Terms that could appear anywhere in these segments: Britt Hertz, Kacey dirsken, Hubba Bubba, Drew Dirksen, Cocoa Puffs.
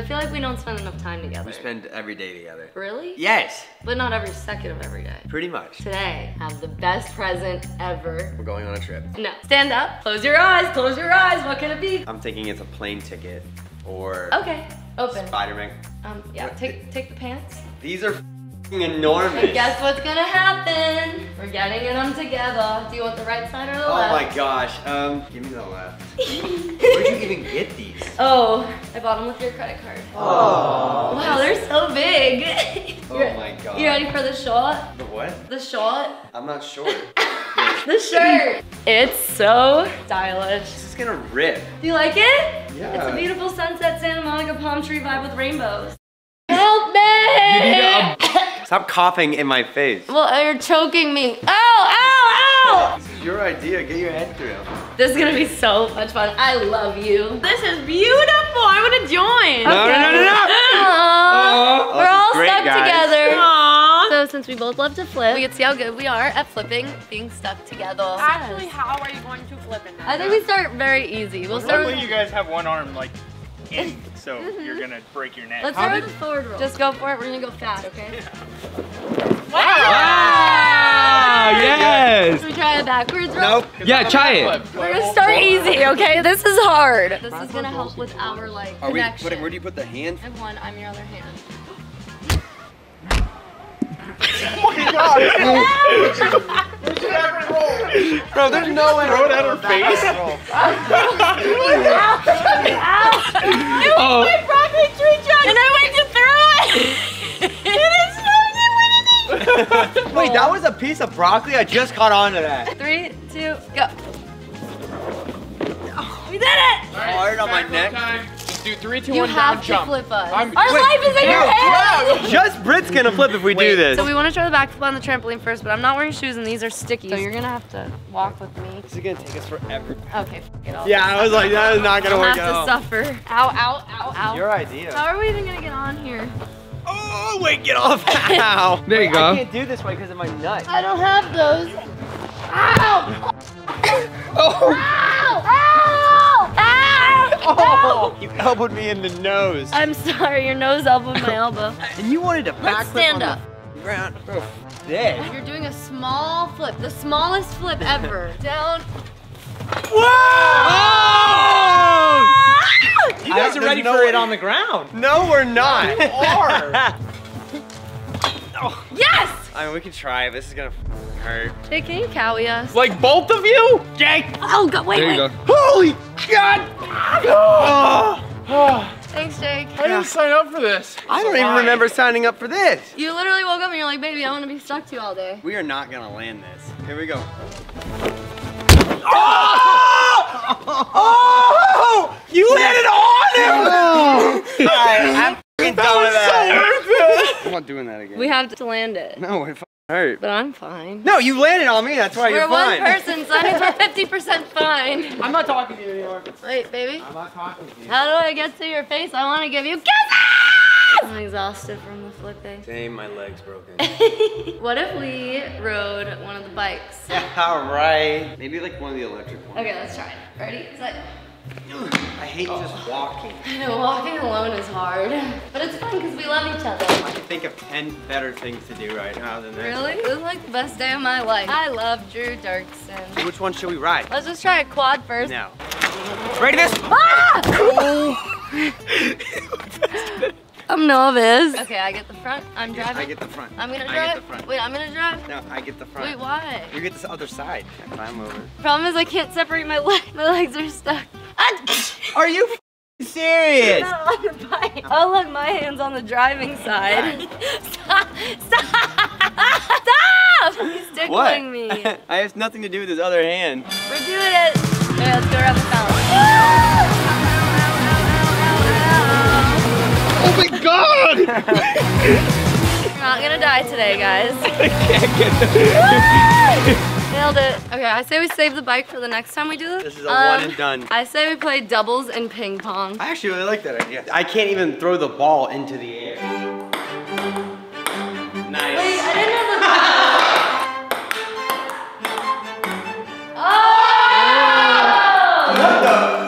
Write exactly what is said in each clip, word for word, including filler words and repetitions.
I feel like we don't spend enough time together. We spend every day together. Really? Yes. But not every second of every day. Pretty much. Today, have the best present ever. We're going on a trip. No. Stand up. Close your eyes. Close your eyes. What can it be? I'm thinking it's a plane ticket or... Okay. Open. Spider-Man. Um, yeah. What? Take take the pants. These are enormous. And guess what's gonna happen? We're getting in them together. Do you want the right side or the oh left? Oh my gosh. Um, give me the left. Where'd you even get these? Oh, I bought them with your credit card. Oh. Wow, they're so big. Oh my god. You ready for the shot? The what? The shot. I'm not sure. The shirt. It's so stylish. This is gonna rip. Do you like it? Yeah. It's a beautiful sunset Santa Monica palm tree vibe with rainbows. Help me! Stop coughing in my face. Well, you're choking me. Ow, ow, ow! This is your idea, get your head through. This is gonna be so much fun. I love you. This is beautiful, I wanna join. No, okay. no, no, no, no! Aww. Aww. We're all great, stuck guys. Together. Aww. So since we both love to flip, we can see how good we are at flipping, being stuck together. Actually, how are you going to flip it now? I think we start very easy. We'll start with- you guys have one arm like in. So mm-hmm. you're gonna break your neck. Let's How throw the forward roll. Just go for it. We're gonna go fast, okay? Yeah. Wow! Wow! Yes! Should we try a backwards roll? Nope. Yeah, try it. Flip. We're gonna start easy, okay? This is hard. This is gonna help with our like Are connection. We putting, where do you put the hand? I have one. I'm your other hand. Oh my god! Bro, there's no way. Throw it at her face. It was my broccoli tree trunk, and I went to throw it. It exploded when it. Wait, that was a piece of broccoli. I just caught on to that. Three, two, go. We did it. Hard on my neck. Do three, two, you one, have to jump. Flip us. I'm, Our wait, life is in no, your hands. No. Just Brit's gonna flip if we wait. Do this. So we want to try the backflip on the trampoline first, but I'm not wearing shoes and these are sticky. So you're gonna have to walk with me. This is gonna take us forever. Okay, f it all. Yeah, I was like, that is not gonna I'll work out. Have to all. Suffer. Ow, ow, ow, ow. Your idea. How are we even gonna get on here? Oh wait, get off! Ow. There you wait, go. I can't do this way because of my nut. I don't have those. Ow! Oh. Ow! Ow! Ow! Oh, you elbowed me in the nose. I'm sorry, your nose elbowed my elbow. And you wanted to backflip on up. The ground. Bro, dead. You're doing a small flip, the smallest flip ever. Down. Whoa! Oh! You guys are ready no for way. It on the ground. No, we're not. You are. Oh. Yes! I mean, we can try. This is gonna hurt. Jake, can you cowie us? Like both of you? Jake! Oh, God, wait, there wait. You go. Holy God! Oh. Oh. Thanks, Jake. I didn't sign up for this. I don't even remember signing up for this. You literally woke up and you're like, baby, I want to be stuck to you all day. We are not going to land this. Here we go. Oh! Oh! You landed on him! Oh. I'm f***ing done with that. So I'm not doing that again. We have to land it. No, it f***ing hurt. But I'm fine. No, you landed on me. That's why we're you're fine. We're one person, so that means we're fifty percent fine. I'm not talking to you anymore. Wait, baby. I'm not talking to you. How do I get to your face? I want to give you kisses! I'm exhausted from the flipping. Same, my leg's broken. What if we rode one of the bikes? Yeah, all right. Maybe like one of the electric ones. Okay, let's try it. Ready? Set. I hate oh. just walking. I know, walking alone is hard. But it's fun because we love each other. I can think of ten better things to do right now than this. Really? This is like the best day of my life. I love Drew Dirksen. Which one should we ride? Let's just try a quad first. No. Ready this? Ah! Oh. I'm nervous. Okay, I get the front. I'm driving. I get the front. I'm gonna drive. I get the front. Wait, I'm gonna drive. No, I get the front. Wait, why? You get this other side. I climb over. Problem is I can't separate my legs. My legs are stuck. Are you f serious? I'm not on the bike. Oh look, my hand's on the driving side. Stop! Stop! Stop! He's tickling what? Me. I have nothing to do with his other hand. We're doing it. Okay, let's go around the fountain. Oh my god! You're not gonna die today, guys. I can't get that. Nailed it. Okay, I say we save the bike for the next time we do this. This is a um, one and done. I say we play doubles and ping pong. I actually really like that idea. I can't even throw the ball into the air. Nice. Wait, I didn't have the ball. Oh! What the?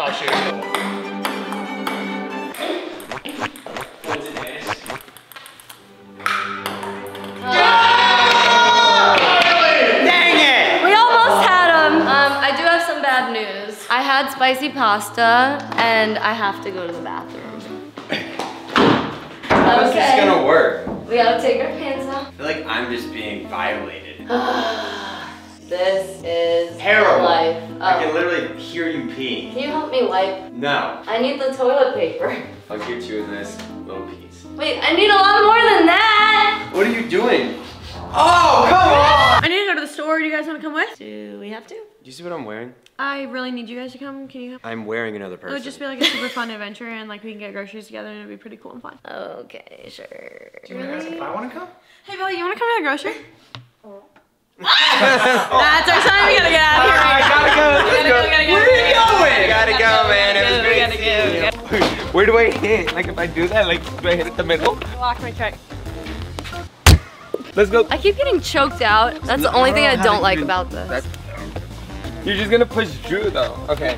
Oh, Oh, shoot. Oh. Dang it! We almost had him. Um, I do have some bad news. I had spicy pasta, and I have to go to the bathroom. How is this gonna work? We gotta take our pants off. I feel like I'm just being violated. This is terrible life. Oh. I can literally hear you peeing. Can you help me wipe? No. I need the toilet paper. I'll give you a nice little piece. Wait, I need a lot more than that! What are you doing? Oh, come on! I need to go to the store. Do you guys want to come with? Do we have to? Do you see what I'm wearing? I really need you guys to come. Can you help? I'm wearing another person. It would just be like a super fun adventure, and like we can get groceries together and it'd be pretty cool and fun. Okay, sure. Do you want to ask if I want to come? Hey, Billy, you want to come to the grocery? That's our time. We gotta get out of here. Right, I gotta go. We gotta go. We gotta go. Where are you going? We gotta go, man. It was great seeing you. Where do I hit? Like, if I do that, like, do I hit at the middle? Lock my truck. Let's go. I keep getting choked out. That's the only thing I don't like about this. That's, you're just gonna push Drew, though. Okay.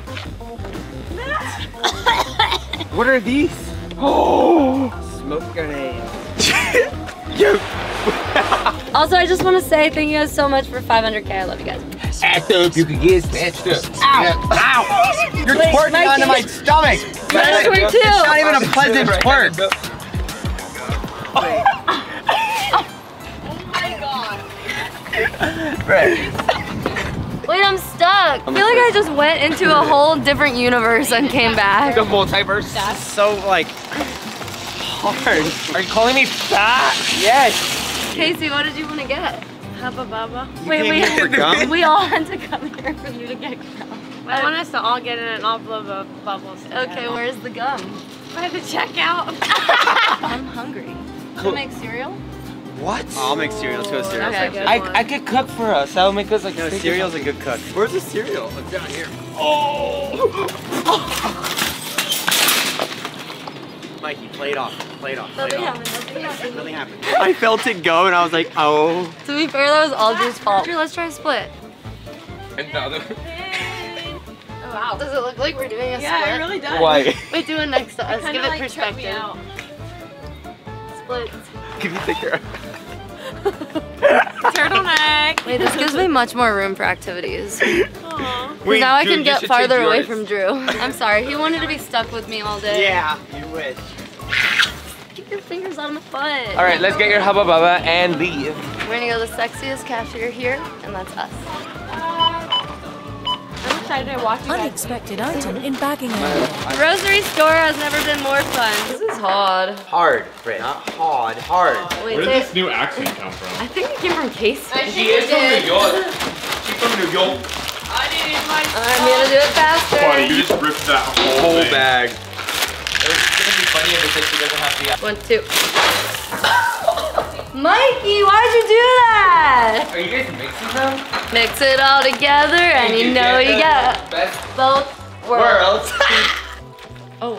What are these? Oh, smoke grenades. Also, I just want to say thank you guys so much for five hundred K. I love you guys. Act up. You can get snatched up. Ow! Yeah. Ow! You're Wait, twerking my onto my stomach. I twerk too. It's not even a pleasant twerk. Oh my god. Right. Wait, I'm stuck. I feel like I just went into a whole different universe and came back. The multiverse. That's so like hard. Are you calling me fat? Yes. Casey, what did you want to get? Hubba Bubba. Wait, wait. We all had to come here for you to get gum. I want us to all get in and all blow the bubbles. Okay, where's the gum? By the checkout. I'm hungry. Can you make cereal? What? I'll make cereal. Let's go cereal. Okay, I, I could cook for us. That would make us like no, cereal's a good cook. Where's the cereal? Look down here. Oh! Mikey, play it off, play it off, play it off. Nothing happened, nothing happened. I felt it go and I was like, oh. To be fair, that was all Drew's fault. Drew, let's try a split. Another. Oh, wow. Does it look like we're doing a yeah, split? Yeah, it really does. Why? Wait, do it next to us. It Give it like perspective. Split. Give me the girl. Turtleneck. Wait, this gives me much more room for activities. Aww. Wait, now Drew, I can get farther away from Drew. I'm sorry, he wanted to be stuck with me all day. Yeah, you wish. Get your fingers on my butt. All right, let's get your Hubba Bubba and leave. We're gonna go to the sexiest cashier here, and that's us. I'm excited to watch you guys. Unexpected item in bagging. The grocery store has never been more fun. This is hard. Hard, Britt. Not hard, hard. Oh, wait, where did this new accent come from? I think it came from Casey. She is from New York. She's from New York. I need my phone. I'm gonna do it faster. Funny, you just ripped that whole, whole bag. It's gonna be funny if it doesn't have to get. One, two. Mikey, why'd you do that? Are you guys mixing them? Mix it all together and you, you know you got best both worlds. worlds. Oh,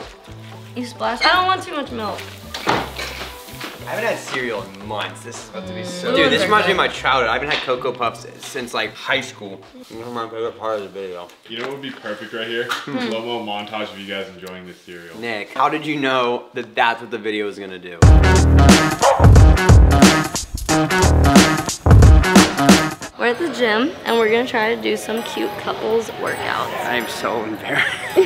you splashed. I don't want too much milk. I haven't had cereal in months. This is about to be so Dude, this reminds me of my childhood. I haven't had Cocoa Puffs since like high school. This is my favorite part of the video. You know what would be perfect right here? Hmm. A little montage of you guys enjoying this cereal. Nick, how did you know that that's what the video was gonna do? We're at the gym and we're gonna try to do some cute couples workouts. I'm so embarrassed.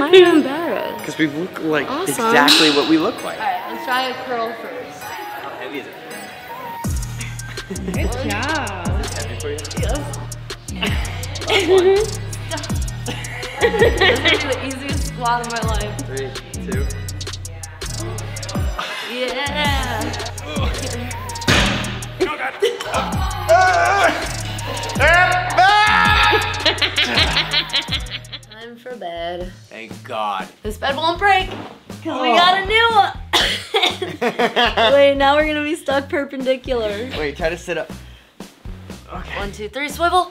I'm embarrassed. Because we look like awesome. Exactly what we look like. All right. Try a curl first. How heavy is it? Good job. Is this heavy for you? Yes. This will be the easiest squat of my life. Three, two. Yeah. Oh god. Time for bed. Thank God. This bed won't break because oh. we got a new one. Wait, now we're gonna be stuck perpendicular. Wait, try to sit up. Okay. One, two, three, swivel.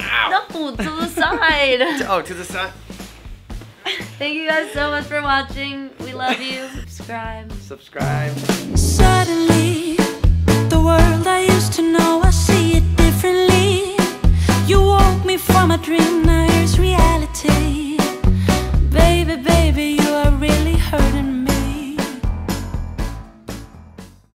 Ow. No, to the side. Oh, to the side. Thank you guys so much for watching. We love you. Subscribe. Subscribe. Suddenly, the world I used to know, I see it differently. You woke me from a dream, now here's reality.